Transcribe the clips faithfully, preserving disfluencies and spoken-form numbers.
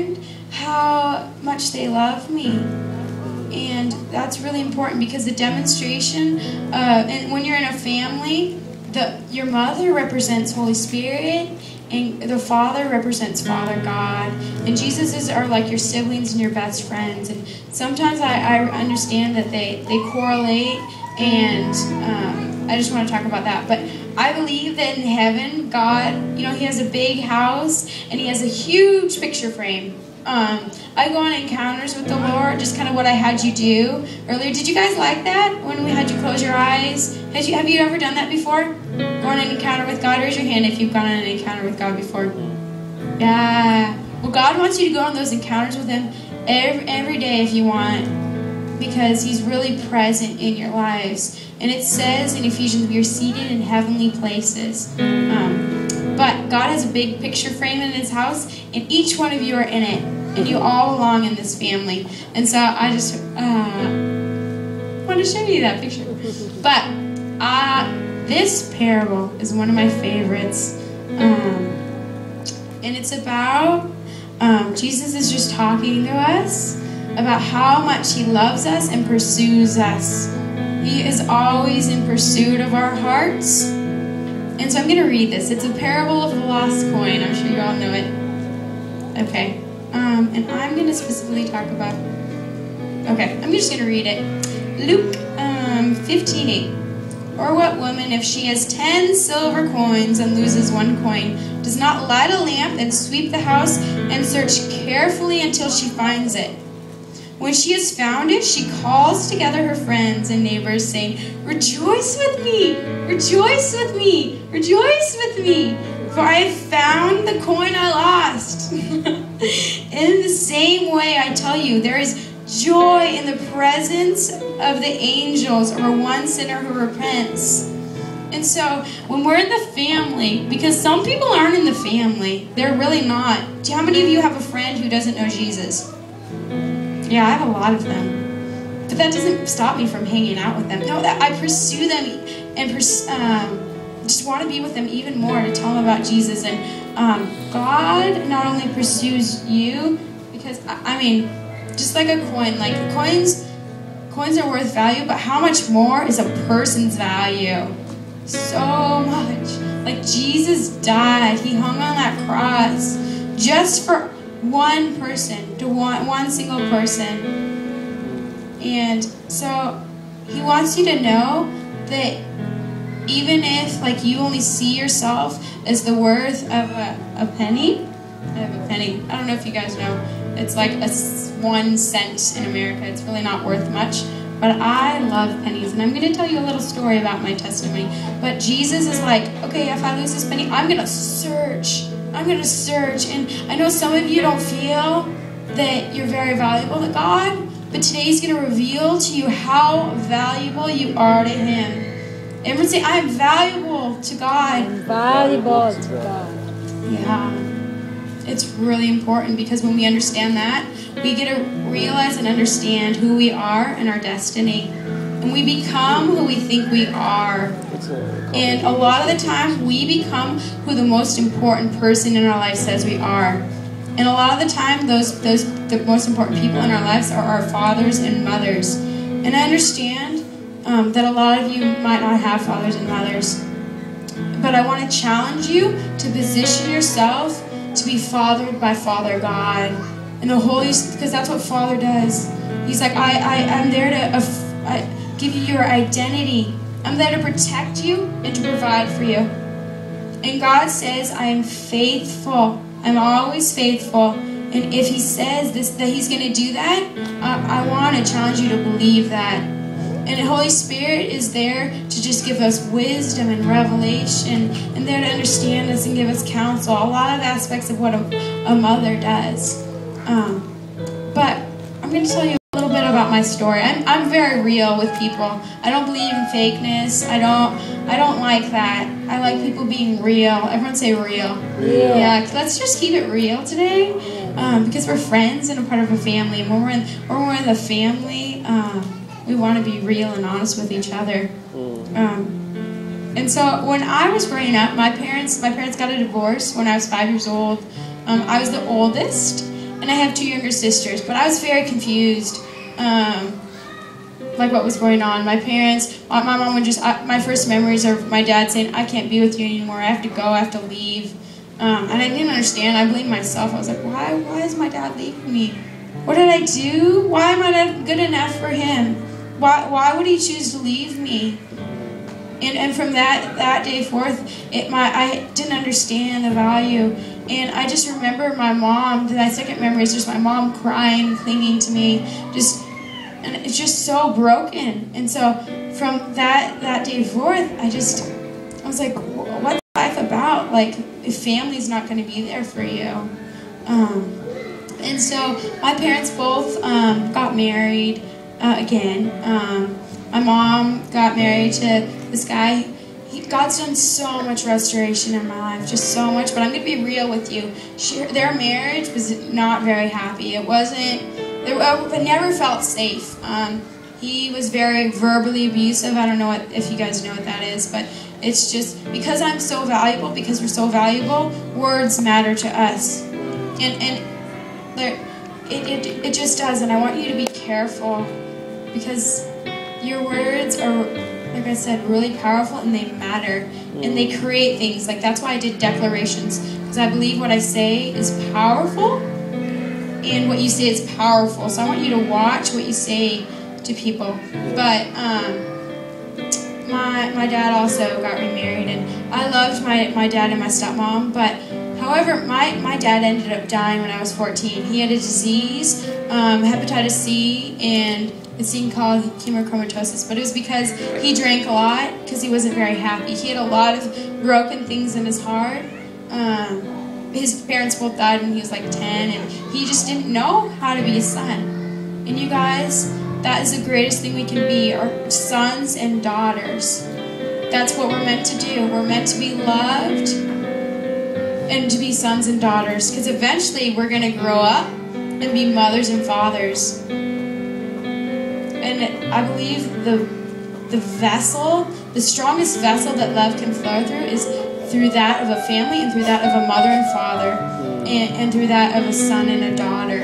learned how much they love me. And that's really important, because the demonstration, uh, and when you're in a family, the, your mother represents Holy Spirit, and the Father represents Father God. And Jesuses are like your siblings and your best friends. And sometimes I, I understand that they, they correlate, and um, I just want to talk about that. But I believe that in heaven, God, you know, He has a big house, and He has a huge picture frame. Um, I go on encounters with the Lord, just kind of what I had you do earlier. Did you guys like that? When we had you close your eyes? Had you, have you ever done that before? Go on an encounter with God? Raise your hand if you've gone on an encounter with God before. Yeah. Well, God wants you to go on those encounters with Him every, every day if you want, because He's really present in your lives. And it says in Ephesians, we are seated in heavenly places. Um, But God has a big picture frame in His house, and each one of you are in it, and you all belong in this family. And so I just uh, want to show you that picture. But uh, this parable is one of my favorites, um, and it's about um, Jesus is just talking to us about how much He loves us and pursues us. He is always in pursuit of our hearts. And so I'm going to read this. It's a parable of the lost coin. I'm sure you all know it. Okay. Um, and I'm going to specifically talk about... Okay, I'm just going to read it. Luke um, fifteen eight. Or what woman, if she has ten silver coins and loses one coin, does not light a lamp and sweep the house and search carefully until she finds it? When she has found it, she calls together her friends and neighbors, saying, "Rejoice with me! Rejoice with me! Rejoice with me! For I have found the coin I lost." In the same way, I tell you, there is joy in the presence of the angels over one sinner who repents. And so, when we're in the family, because some people aren't in the family, they're really not. How many of you have a friend who doesn't know Jesus? Yeah, I have a lot of them. But that doesn't stop me from hanging out with them. No, that I pursue them and pers um, just want to be with them even more, to tell them about Jesus. And um, God not only pursues you, because, I, I mean, just like a coin. Like, coins, coins are worth value, but how much more is a person's value? So much. Like, Jesus died. He hung on that cross just for one person, to one, one single person. And so He wants you to know that even if, like, you only see yourself as the worth of a, a penny, I have a penny, I don't know if you guys know, it's like a one cent in America. It's really not worth much, but I love pennies, and I'm going to tell you a little story about my testimony. But Jesus is like, okay, if I lose this penny, I'm going to search. I'm going to search. And I know some of you don't feel that you're very valuable to God, but today He's going to reveal to you how valuable you are to Him. Everyone say, "I am valuable to God." I'm valuable to God. Yeah. It's really important, because when we understand that, we get to realize and understand who we are and our destiny. And we become who we think we are. And a lot of the time, we become who the most important person in our life says we are. And a lot of the time, those those the most important people in our lives are our fathers and mothers. And I understand um, that a lot of you might not have fathers and mothers. But I want to challenge you to position yourself to be fathered by Father God. And the Holy Spirit, because that's what Father does. He's like, I, I, I'm there to uh, I give you your identity. I'm there to protect you and to provide for you. And God says, I am faithful. I'm always faithful. And if He says this, that He's going to do that, I, I want to challenge you to believe that. And the Holy Spirit is there to just give us wisdom and revelation, and there to understand us and give us counsel. A lot of aspects of what a, a mother does. Um, but I'm going to tell you a little bit about my story. I'm, I'm very real with people. I don't believe in fakeness. I don't I don't like that. I like people being real. Everyone say real. Real. Yeah, let's just keep it real today, um, because we're friends and a part of a family. And when we're in, when we're in the family, um, we want to be real and honest with each other. Um, and so when I was growing up, my parents, my parents got a divorce when I was five years old. Um, I was the oldest. and I have two younger sisters, but I was very confused, um, like what was going on. My parents, my, my mom would just, I, my first memories are my dad saying, I can't be with you anymore, I have to go, I have to leave. Um, and I didn't understand, I blamed myself. I was like, why, why is my dad leaving me? What did I do? Why am I good enough for him? Why, why would he choose to leave me? And, and from that, that day forth, it, my, I didn't understand the value. And I just remember my mom, that second memory is just my mom crying, clinging to me, just, and it's just so broken. And so from that, that day forth, I just, I was like, what's life about? Like, if family's not going to be there for you. Um, and so my parents both um, got married uh, again. Um, my mom got married to this guy. He, God's done so much restoration in my life, just so much. But I'm going to be real with you. She, their marriage was not very happy. It wasn't, they, I never felt safe. Um, he was very verbally abusive. I don't know what, if you guys know what that is, but it's just because I'm so valuable, because we're so valuable, words matter to us. And, and there, it, it, it just does. And I want you to be careful because your words are, like I said, really powerful, and they matter, and they create things. Like, that's why I did declarations, because I believe what I say is powerful, and what you say is powerful. So I want you to watch what you say to people. But um, my my dad also got remarried, and I loved my, my dad and my stepmom. But however, my, my dad ended up dying when I was fourteen. He had a disease, um, hepatitis C, and it's even called hemochromatosis, but it was because he drank a lot because he wasn't very happy. He had a lot of broken things in his heart. Um, his parents both died when he was like ten, and he just didn't know how to be a son. And you guys, that is the greatest thing we can be, our sons and daughters. That's what we're meant to do. We're meant to be loved and to be sons and daughters, because eventually we're going to grow up and be mothers and fathers. And I believe the the vessel, the strongest vessel that love can flow through is through that of a family and through that of a mother and father and, and through that of a son and a daughter.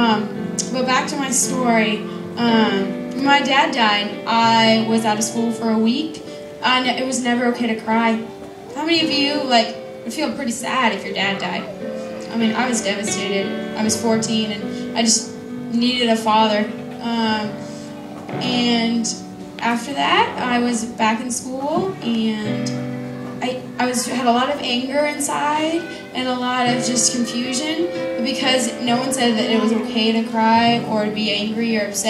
Um, but back to my story. Um, when my dad died, I was out of school for a week. I ne- it was never okay to cry. How many of you, like, would feel pretty sad if your dad died? I mean, I was devastated. I was fourteen, and I just needed a father. Um... And after that, I was back in school, and I I was had a lot of anger inside and a lot of just confusion because no one said that it was okay to cry or to be angry or upset.